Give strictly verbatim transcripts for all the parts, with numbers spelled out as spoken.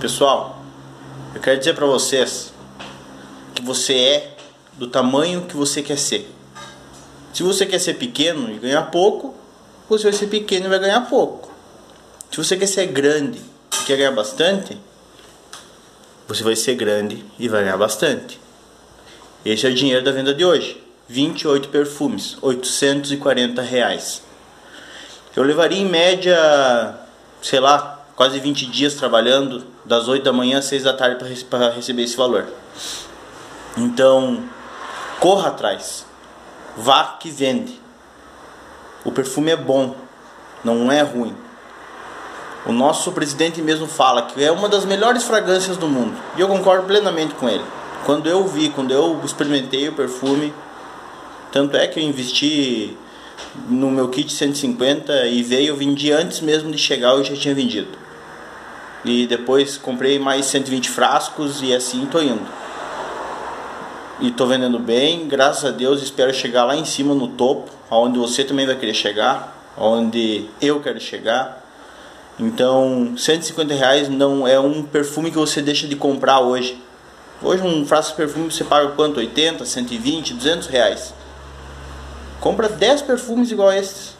Pessoal, eu quero dizer para vocês que você é do tamanho que você quer ser. Se você quer ser pequeno e ganhar pouco, você vai ser pequeno e vai ganhar pouco. Se você quer ser grande e quer ganhar bastante, você vai ser grande e vai ganhar bastante. Esse é o dinheiro da venda de hoje. vinte e oito perfumes, oitocentos e quarenta reais. Eu levaria em média, sei lá, quase vinte dias trabalhando, das oito da manhã às seis da tarde, para receber esse valor. Então, corra atrás. Vá que vende. O perfume é bom, não é ruim. O nosso presidente mesmo fala que é uma das melhores fragrâncias do mundo. E eu concordo plenamente com ele. Quando eu vi, quando eu experimentei o perfume, tanto é que eu investi no meu kit cento e cinquenta e veio, eu vendi antes mesmo de chegar, eu já tinha vendido. E depois comprei mais cento e vinte frascos e assim tô indo. E tô vendendo bem, graças a Deus, espero chegar lá em cima no topo, aonde você também vai querer chegar, aonde eu quero chegar. Então, cento e cinquenta reais não é um perfume que você deixa de comprar hoje. Hoje um frasco de perfume você paga quanto? oitenta, cento e vinte, duzentos reais. Compra dez perfumes igual a esses.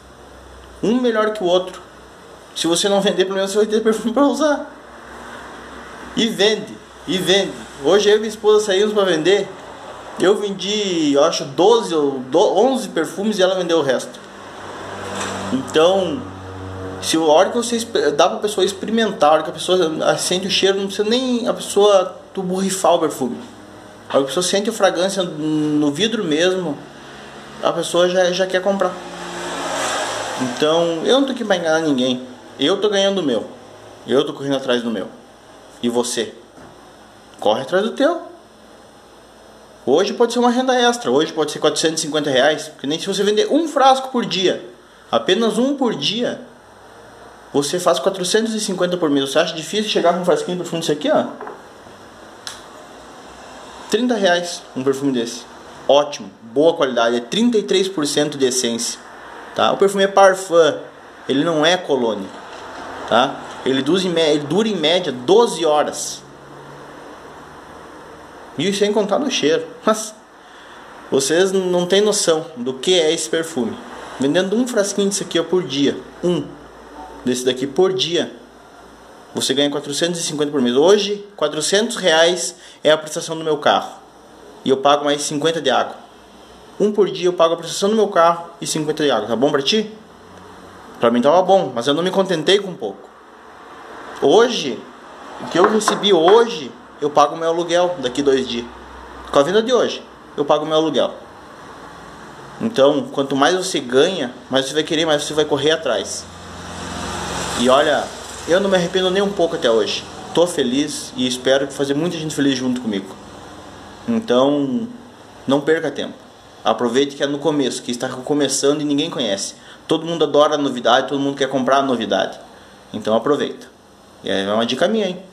Um melhor que o outro. Se você não vender, pelo menos você vai ter perfume para usar. E vende, e vende. Hoje eu e minha esposa saímos para vender. Eu vendi, eu acho, doze ou onze perfumes e ela vendeu o resto. Então, se a hora que você dá para a pessoa experimentar, a hora que a pessoa sente o cheiro, não precisa nem a pessoa tu borrifar o perfume. A hora que a pessoa sente a fragrância no vidro mesmo, a pessoa já, já quer comprar. Então, eu não tô aqui para enganar ninguém. Eu tô ganhando o meu. Eu tô correndo atrás do meu. E você? Corre atrás do teu. Hoje pode ser uma renda extra. Hoje pode ser quatrocentos e cinquenta reais. Porque nem se você vender um frasco por dia, apenas um por dia, você faz quatrocentos e cinquenta por mês. Você acha difícil chegar com um frasquinho de perfume desse aqui, ó? trinta reais um perfume desse. Ótimo, boa qualidade. É trinta e três por cento de essência, tá? O perfume é parfum, ele não é colônia, tá? Ele dura em média doze horas. E sem contar no cheiro. Mas vocês não têm noção do que é esse perfume. Vendendo um frasquinho desse aqui, ó, por dia. Um desse daqui por dia, você ganha quatrocentos e cinquenta por mês. Hoje, quatrocentos reais é a prestação do meu carro. E eu pago mais cinquenta de água. Um por dia eu pago a prestação do meu carro e cinquenta de água. Tá bom pra ti? Pra mim tava bom, mas eu não me contentei com pouco. Hoje, o que eu recebi hoje, eu pago o meu aluguel daqui dois dias. Com a venda de hoje, eu pago o meu aluguel. Então, quanto mais você ganha, mais você vai querer, mais você vai correr atrás. E olha, eu não me arrependo nem um pouco até hoje. Tô feliz e espero fazer muita gente feliz junto comigo. Então, não perca tempo. Aproveite que é no começo, que está começando e ninguém conhece. Todo mundo adora a novidade, todo mundo quer comprar a novidade. Então aproveita. E aí é uma dica minha, hein?